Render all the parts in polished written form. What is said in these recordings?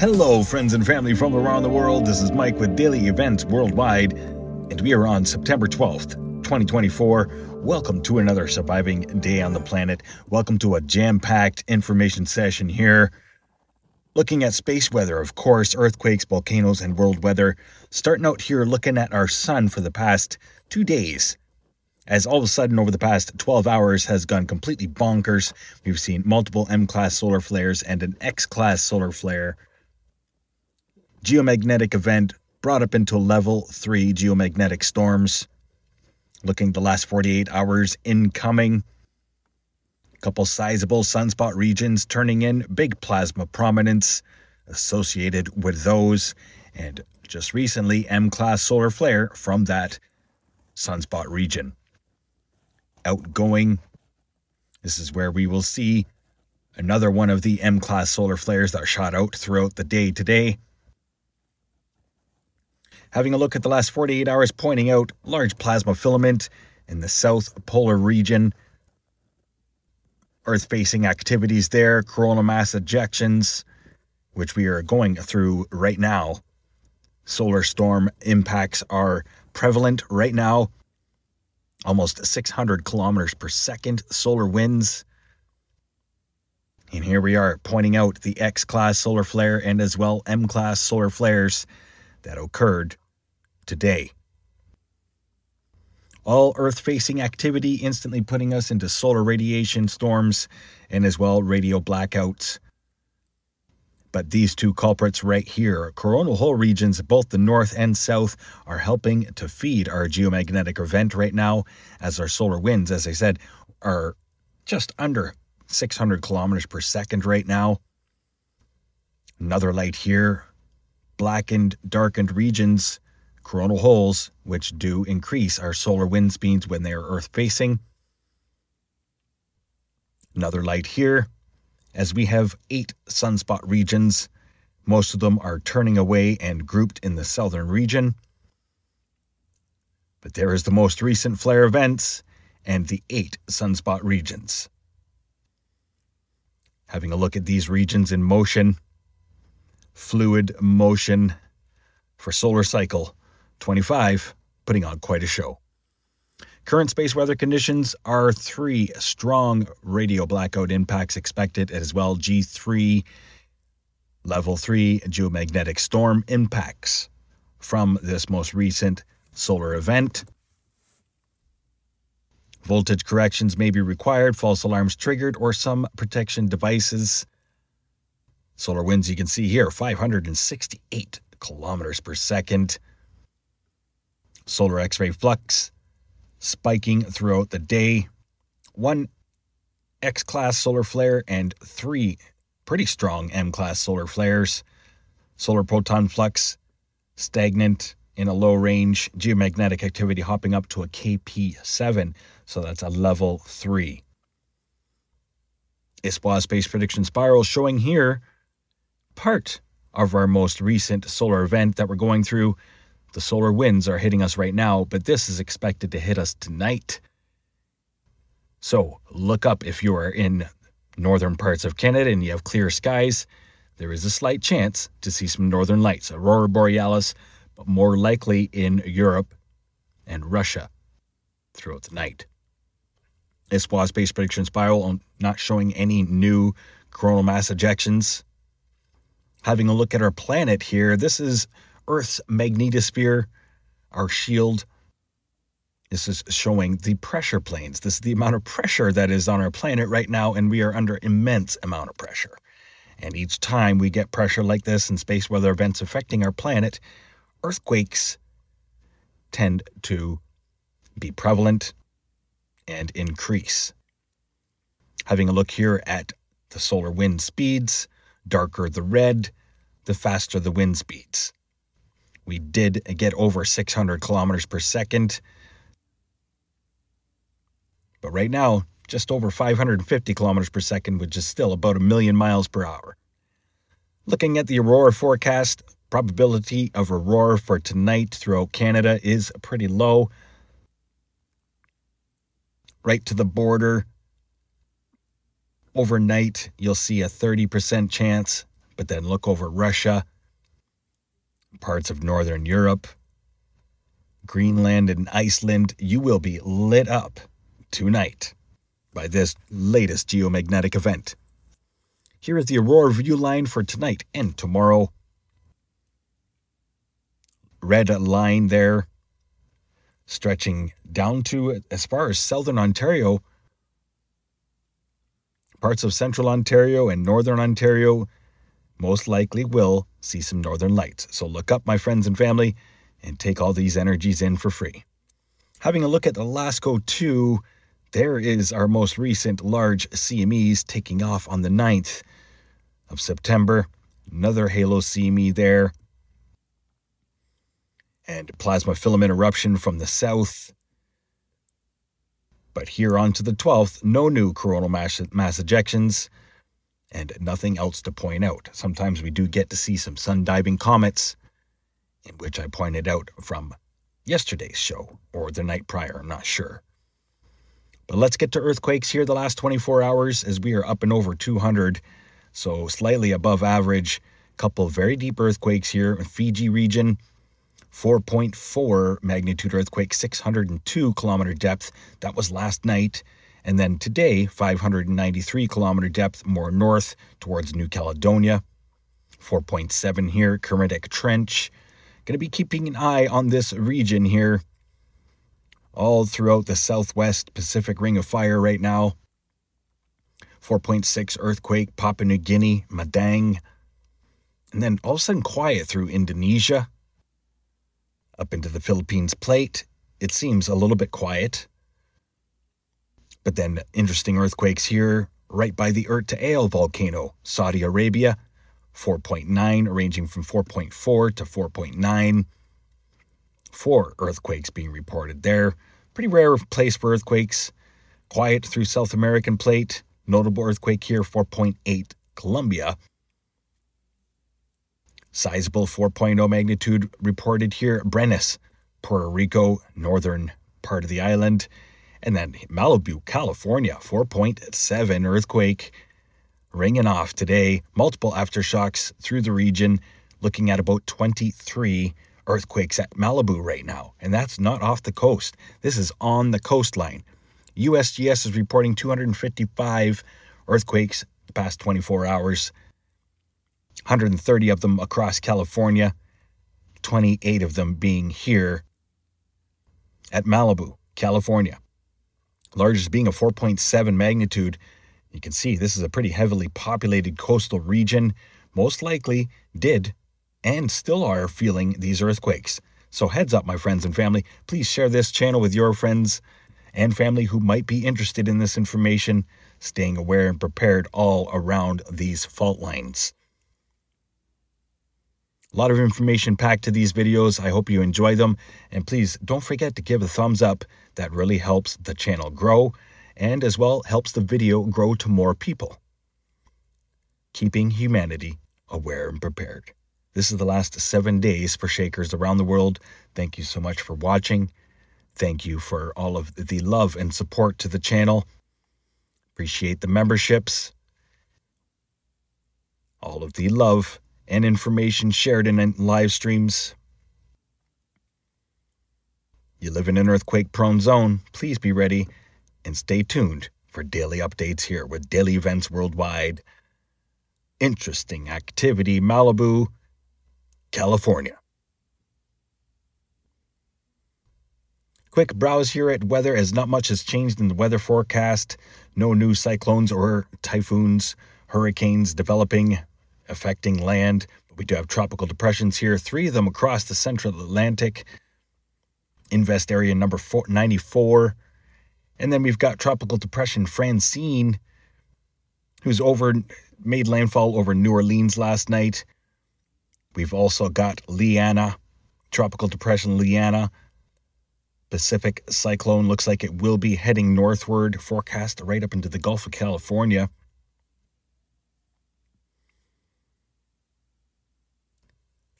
Hello, friends and family from around the world. This is Mike with Daily Events Worldwide, and we are on September 12th, 2024. Welcome to another surviving day on the planet. Welcome to a jam-packed information session here. Looking at space weather, of course, earthquakes, volcanoes, and world weather. Starting out here looking at our sun for the past 2 days. As all of a sudden over the past 12 hours has gone completely bonkers. We've seen multiple M-class solar flares and an X-class solar flare. Geomagnetic event brought up into level 3 geomagnetic storms. Looking the last 48 hours incoming. A couple sizable sunspot regions turning in big plasma prominence associated with those. And just recently, M-class solar flare from that sunspot region. Outgoing. This is where we will see another one of the M-class solar flares that are shot out throughout the day today. Having a look at the last 48 hours, pointing out large plasma filament in the south polar region. Earth-facing activities there, coronal mass ejections, which we are going through right now. Solar storm impacts are prevalent right now. Almost 600 kilometers per second solar winds. And here we are pointing out the X-class solar flare and as well M-class solar flares that occurred today. All Earth-facing activity instantly putting us into solar radiation storms and as well radio blackouts. But these two culprits right here, coronal hole regions, both the north and south, are helping to feed our geomagnetic event right now, as our solar winds, as I said, are just under 600 kilometers per second right now. Another light here, blackened, darkened regions, coronal holes, which do increase our solar wind speeds when they are Earth-facing. Another light here, as we have 8 sunspot regions. Most of them are turning away and grouped in the southern region. But there is the most recent flare events and the 8 sunspot regions. Having a look at these regions in motion. Fluid motion for solar cycle 25, putting on quite a show. Current space weather conditions are 3 strong radio blackout impacts expected, as well G3, level 3 geomagnetic storm impacts from this most recent solar event. Voltage corrections may be required, false alarms triggered, or some protection devices. Solar winds you can see here, 568 kilometers per second. Solar X-ray flux spiking throughout the day. 1 X-class solar flare and 3 pretty strong M-class solar flares. Solar proton flux stagnant in a low range. Geomagnetic activity hopping up to a KP7, so that's a level 3. ISPA space prediction spiral showing here part of our most recent solar event that we're going through. The solar winds are hitting us right now, but this is expected to hit us tonight. So look up if you are in northern parts of Canada and you have clear skies. There is a slight chance to see some northern lights, Aurora Borealis, but more likely in Europe and Russia throughout the night. ISPA space prediction spiral not showing any new coronal mass ejections. Having a look at our planet here, this is Earth's magnetosphere, our shield. This is showing the pressure planes. This is the amount of pressure that is on our planet right now, and we are under immense amount of pressure. And each time we get pressure like this and space weather events affecting our planet, earthquakes tend to be prevalent and increase. Having a look here at the solar wind speeds, darker the red, the faster the wind speeds. We did get over 600 kilometers per second. But right now, just over 550 kilometers per second, which is still about 1 million miles per hour. Looking at the aurora forecast, probability of aurora for tonight throughout Canada is pretty low. Right to the border, overnight, you'll see a 30% chance. but then look over Russia, parts of northern Europe, Greenland and Iceland, you will be lit up tonight by this latest geomagnetic event. Here is the aurora view line for tonight and tomorrow. Red line there, stretching down to as far as southern Ontario, parts of central Ontario and northern Ontario most likely will see some northern lights. So look up, my friends and family, and take all these energies in for free. Having a look at the Lasco 2, there is our most recent large CMEs taking off on the 9th of September. Another halo CME there. And plasma filament eruption from the south. But here on to the 12th, no new coronal mass ejections and nothing else to point out. Sometimes we do get to see some sun-diving comets, in which I pointed out from yesterday's show, or the night prior, I'm not sure. But let's get to earthquakes here the last 24 hours, as we are up and over 200, so slightly above average. A couple of very deep earthquakes here in Fiji region, 4.4 magnitude earthquake, 602 kilometer depth. That was last night. And then today, 593 kilometer depth, more north towards New Caledonia. 4.7 here, Kermadec Trench. Going to be keeping an eye on this region here, all throughout the Southwest Pacific Ring of Fire right now. 4.6 earthquake, Papua New Guinea, Madang. And then all of a sudden quiet through Indonesia. Up into the Philippines plate, it seems a little bit quiet. But then interesting earthquakes here right by the Erta Ale volcano, Saudi Arabia, 4.9, ranging from 4.4 to 4.9. 4 earthquakes being reported there. Pretty rare place for earthquakes. Quiet through South American plate. Notable earthquake here, 4.8, Colombia. Sizable 4.0 magnitude reported here, Brenes, Puerto Rico, northern part of the island. And then Malibu, California, 4.7 earthquake ringing off today. Multiple aftershocks through the region, looking at about 23 earthquakes at Malibu right now. And that's not off the coast. This is on the coastline. USGS is reporting 255 earthquakes the past 24 hours. 130 of them across California, 28 of them being here at Malibu, California. Largest being a 4.7 magnitude. You can see this is a pretty heavily populated coastal region. Most likely did and still are feeling these earthquakes. So heads up, my friends and family. Please share this channel with your friends and family who might be interested in this information, staying aware and prepared all around these fault lines. A lot of information packed to these videos. I hope you enjoy them. And please don't forget to give a thumbs up. That really helps the channel grow and as well helps the video grow to more people. Keeping humanity aware and prepared. This is the last 7 days for Shakers around the world. Thank you so much for watching. Thank you for all of the love and support to the channel. Appreciate the memberships. All of the love and information shared in live streams. You live in an earthquake-prone zone. Please be ready and stay tuned for daily updates here with daily events worldwide. Interesting activity, Malibu, California. Quick browse here at weather, as not much has changed in the weather forecast. No new cyclones or typhoons, hurricanes developing, affecting land, but we do have tropical depressions here, 3 of them across the central Atlantic, invest area number 94, and then we've got tropical depression Francine, who's made landfall over New Orleans last night. We've also got Liana, tropical depression Liana, Pacific cyclone, looks like it will be heading northward, forecast right up into the Gulf of California.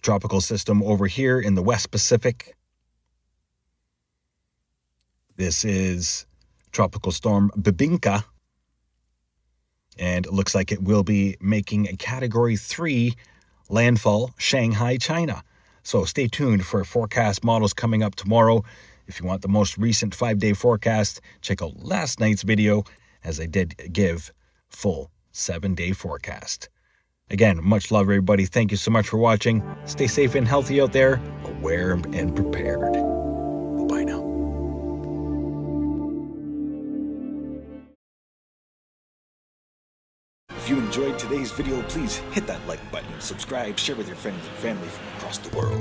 Tropical system over here in the West Pacific. This is tropical storm Bibinka. and it looks like it will be making a Category 3 landfall, Shanghai, China. So stay tuned for forecast models coming up tomorrow. If you want the most recent 5-day forecast, check out last night's video, as I did give full 7-day forecast. Again, much love, everybody. Thank you so much for watching. Stay safe and healthy out there, aware and prepared. Bye now. If you enjoyed today's video, please hit that like button, subscribe, share with your friends and family from across the world.